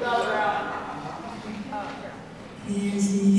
Go, girl. Oh, girl.